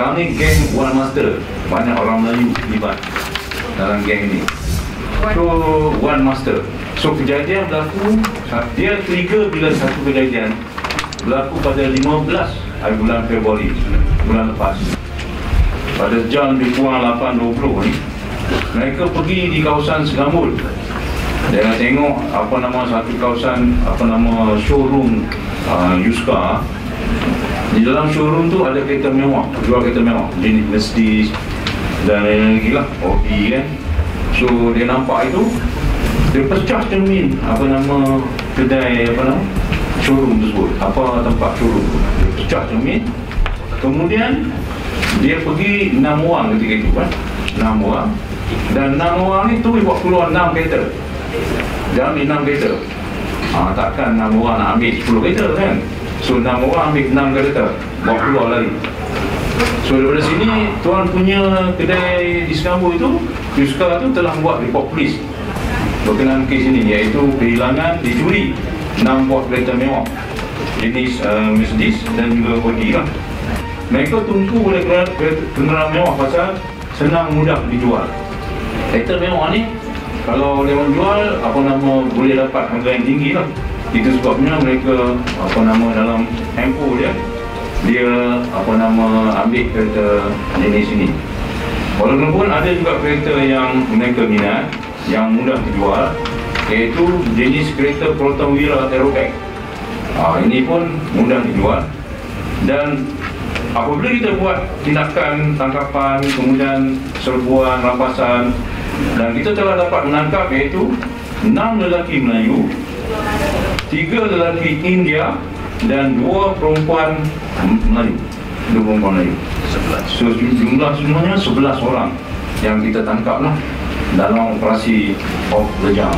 Kami geng One Master, banyak orang Melayu libat dalam geng ini. So, One Master. So, kejadian berlaku, dia trigger bila satu kejadian berlaku pada 15 hari bulan Februari, bulan lepas. Pada jam lebih kurang 8.20 ni, mereka pergi di kawasan Segambut. Dia nak tengok apa nama satu kawasan, apa nama showroom Yuska. Di dalam showroom tu ada kereta mewah, jual kereta mewah, jenis mesejis dan lain-lain lagi lah, op kan. So, dia nampak itu, dia pecah cermin apa nama kedai, apa nama showroom tersebut, apa tempat showroom tu. Dia pecah cermin, kemudian dia pergi 6 orang ketika itu kan, 6 orang. Dan 6 orang ni tu buat keluar 6 kereta. Dalam ni 6 kereta. Takkan 6 orang nak ambil 10 kereta kan. So 6 orang ambil 6 kereta, buat keluar lagi. So daripada sini, tuan punya kedai di Segambut itu, Yuska tu telah buat report polis berkenaan kes ini, iaitu kehilangan dicuri 6 buah kereta mewah jenis Mercedes dan juga Audi lah. Mereka tunggu oleh kenderaan mewah pasal senang mudah dijual. Kereta mewah ni kalau dia jual, apa nama, boleh dapat harga yang tinggi lah. Itu sebabnya mereka, apa nama, dalam tempo dia, apa nama, ambil kereta jenis ini. Walaupun ada juga kereta yang mereka minat, yang mudah dijual, iaitu jenis kereta Protowira Terror Pack. Ini pun mudah dijual. Dan apabila kita buat tindakan tangkapan, kemudian serbuan, rampasan, dan kita telah dapat menangkap iaitu 6 lelaki Melayu, 3 lelaki India dan 2 perempuan Melayu. 2 perempuan Melayu. 11. So, jumlah semuanya 11 orang yang kita tangkap lah dalam operasi op lejang.